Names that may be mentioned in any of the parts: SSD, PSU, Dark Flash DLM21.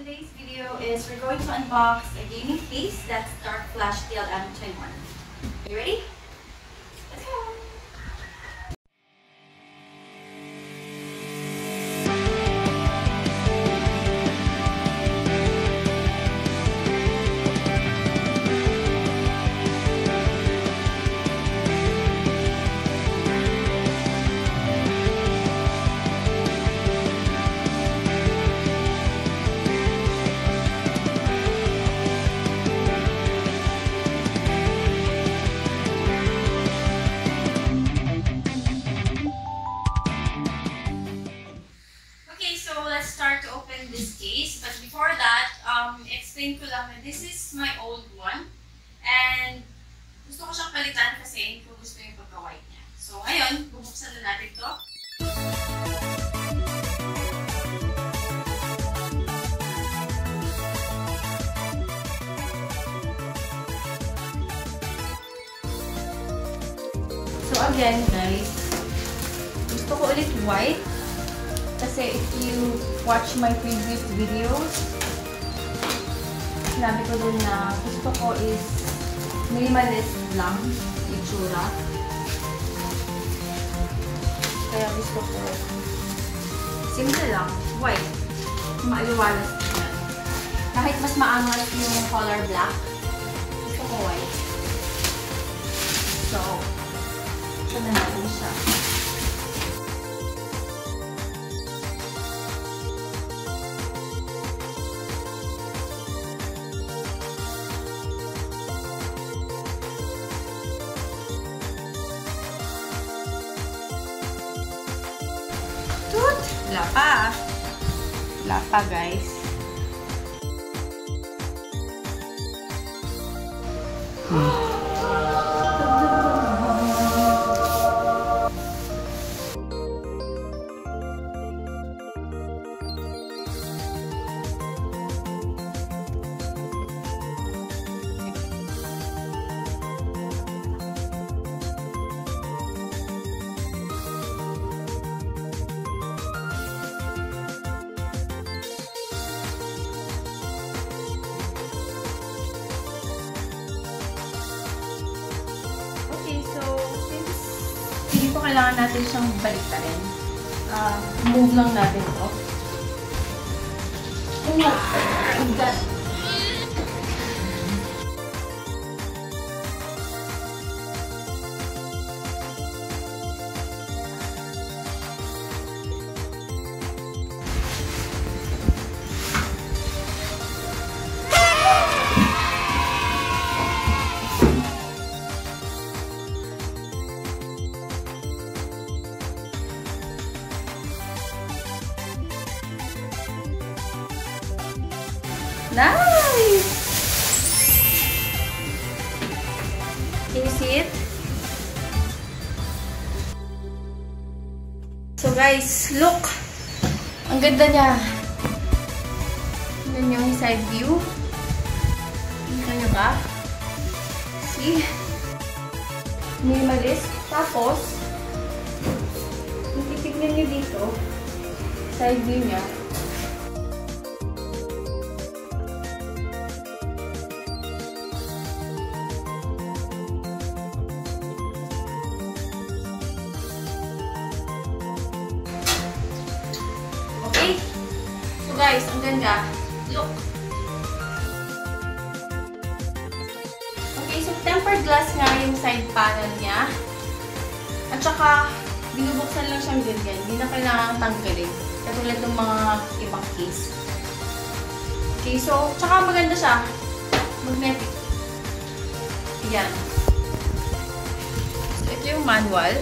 Today's video is we're going to unbox a gaming case that's Dark Flash DLM21. You ready? Let's go! Explain ko lang na this is my old one and gusto ko siyang palitan kasi hindi ko gusto yung pagka-white niya. So ngayon, bubuksan na natin to. So again guys, gusto ko ulit white kasi if you watch my previous videos, sinabi ko dun na gusto ko is minimalist lang itsura. Kaya gusto ko simple lang, white, maaliwalas na. Kahit mas maangas yung color black, gusto ko white. So, tignan natin siya. Wala pa guys. Kailangan natin siyang baliktarin. Move lang natin ito. Nice! Can you see it? So guys, look! Ang ganda niya! Tignan niyo yung side view. Tignan niyo ba? See? Minimalist. Tapos, kung titignan niyo dito, side view niya. So guys, ang ganda. Look! Okay, so tempered glass nga yung side panel niya. At saka, binubuksan lang siyang ganyan. Hindi na kailangan tanggalin. Katulad ng mga ibang case. Okay, so, tsaka maganda siya. Magnetic. Ayan. So, ito yung manual.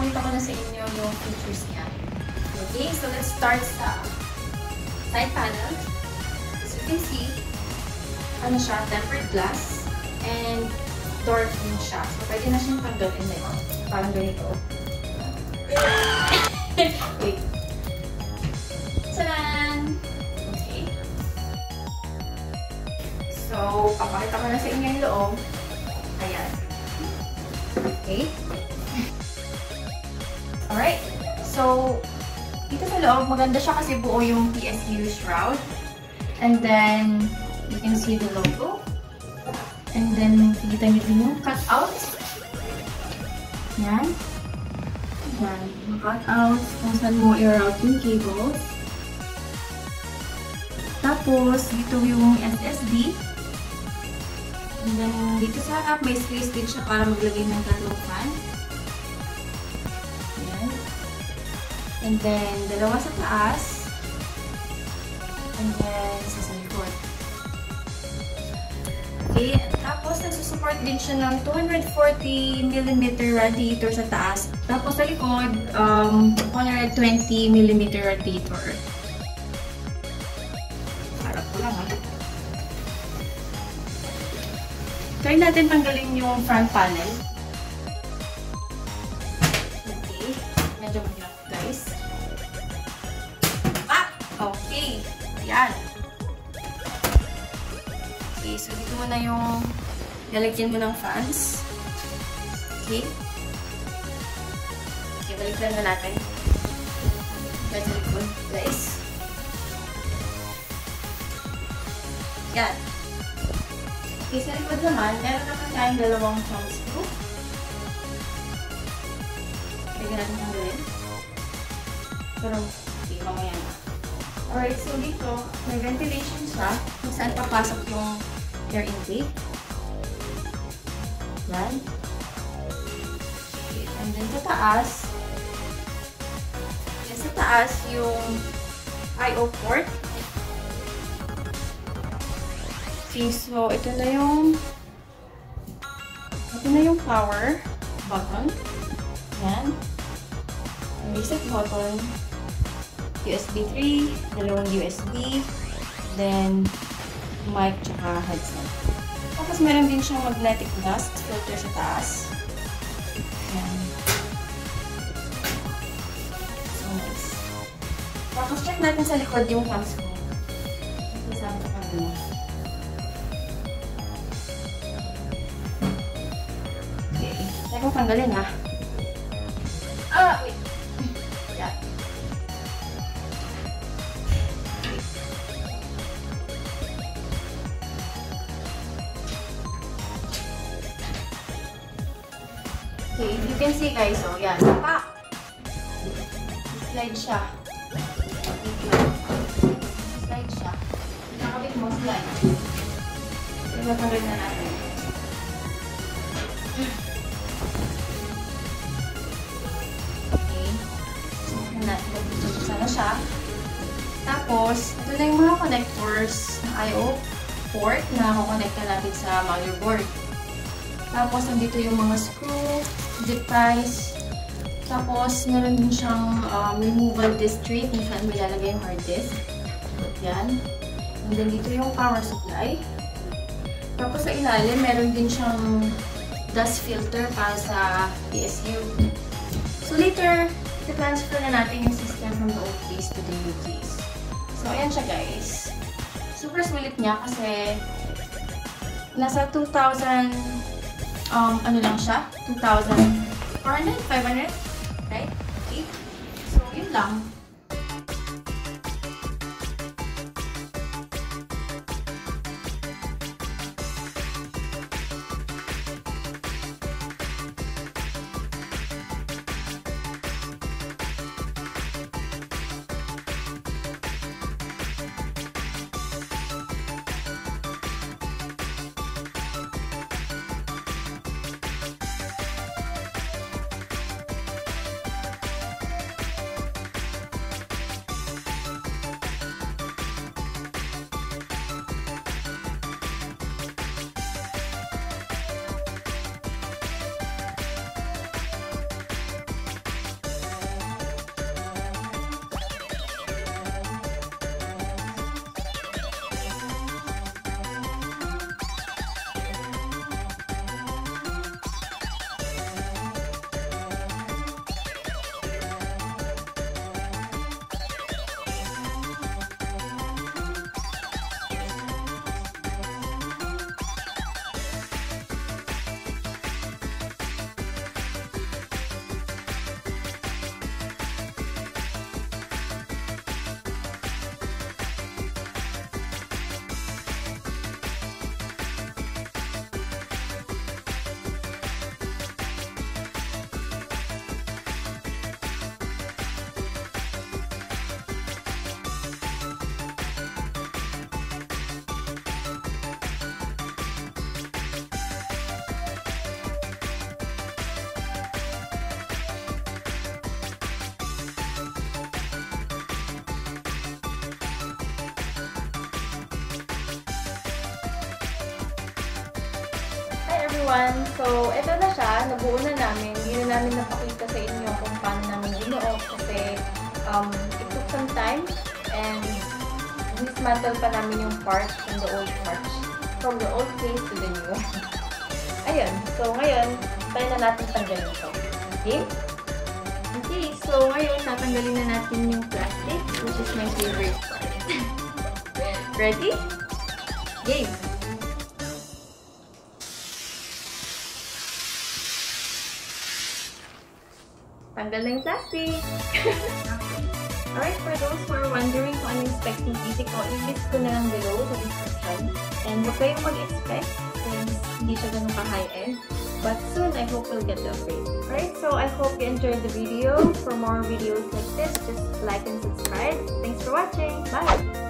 Pakita ko na sa inyo yung features niya. Okay, so let's start sa side panel. As you can see, ano siya, tempered glass and door pin siya. So pwede na siyang tanggalin na yun. Parang ganito. Wait. Tadaan! Okay. So, papakita ko na sa inyo yung loob. Ayan. Okay? Alright. So, dito sa loob, maganda siya kasi buo yung TSU shroud. And then, you can see the logo. And then, nakikita nyo din yung cutouts. Ayan. Ayan. Yung cutouts, kung saan mo i-route yung cables. Tapos, dito yung SSD. And then, dito sa harap, may space din siya para maglagay ng tatlong fan. Ayan. And then, dalawa sa taas. And then, isa sa likod. Okay. Tapos, nagsusupport din siya ng 240mm radiator sa taas. Tapos, sa likod, 120mm radiator. Harap ko lang, ha? Try natin tanggalin yung front panel. Okay. Medyo mag-lock, guys. Ah! Okay. Ayan. Okay. So, dito mo na yung lalagyan mo ng fans. Okay. Okay. Balik lang na natin. Medyo likod, guys. Ayan. Okay, sa likod naman, meron naman tayong dalawang thumb screw. Pwede natin hanggalin. Pero, okay, mamaya na. Alright, so dito, may ventilation siya kung saan papasok yung air intake. Yan. Okay, and then sa taas, yung I/O port. Okay, so ito na yung power button. Ayan. Reset button. USB 3, dalawang USB, then mic tsaka headset. Tapos meron din siyang magnetic dust filter sa taas. Ayan. So nice. Tapos check natin sa likod yung cams ko. Teka, tanggalin ha. Ah, wait. Ayan. Okay, you can see guys, oh, yan. Pa! Slide siya. Nakabit mo, slide. Diba, tanggalin na natin. Sana siya. Tapos, ito na yung mga connectors ng I/O port na kukonekta natin sa motherboard. Tapos, nandito yung mga screw, zip ties. Tapos, meron din siyang removal disk tray kung saan may lalagay yung hard disk. Yan. And then, dito yung power supply. Tapos, sa ilalim, meron din siyang dust filter para sa PSU. So, later, transfer na natin yung system from the old case to the new case. So, ayan siya guys. Super sulit niya kasi nasa 2,000 ano lang siya? 2,400? 500? Right? Okay. So, yun lang. everyone! So, eto na siya. Nabuo na namin. Hindi na namin napakita sa inyo kung paano namin ino-off kasi it took some time and dismantle pa namin yung parts from the old parts. From the old case to the new one. Ayun. So, ngayon, tayo na natin tanggalin ito. Okay? Okay. So, ngayon, tatanggalin na natin yung plastic which is my favorite part. Ready? Game! Tanggal na yung plastic! Alright, for those who are wondering kung ano yung specs ng PC ko, i-list ko na lang below sa description. And huwag kayong mag-expect since hindi siya ganun ka-high-end. But soon, I hope we'll get the upgrade. Alright, so I hope you enjoyed the video. For more videos like this, just like and subscribe. Thanks for watching! Bye!